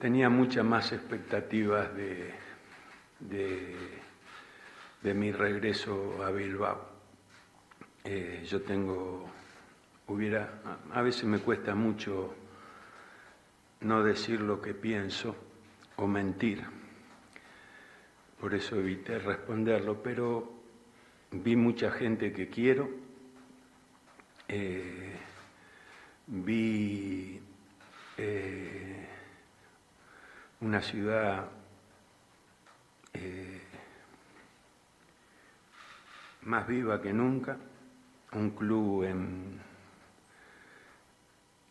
tenía muchas más expectativas de mi regreso a Bilbao. Yo tengo, a veces me cuesta mucho no decir lo que pienso o mentir, por eso evité responderlo, pero vi mucha gente que quiero, vi una ciudad más viva que nunca, un club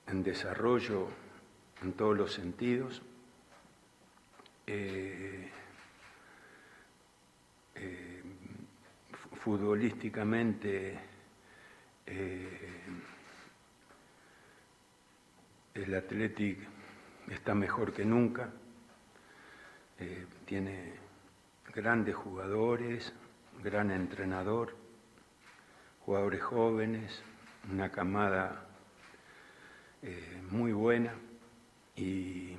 en desarrollo en todos los sentidos, futbolísticamente el Athletic está mejor que nunca, tiene grandes jugadores, gran entrenador, jugadores jóvenes, una camada muy buena, y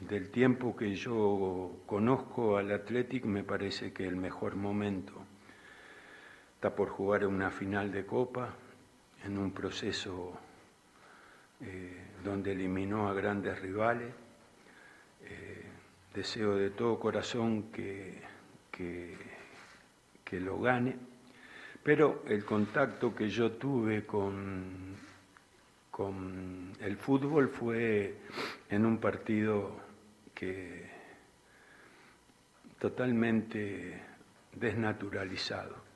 del tiempo que yo conozco al Athletic me parece que el mejor momento está por jugar una final de Copa en un proceso donde eliminó a grandes rivales. Deseo de todo corazón que lo gane, pero el contacto que yo tuve con el fútbol fue en un partido que totalmente desnaturalizado.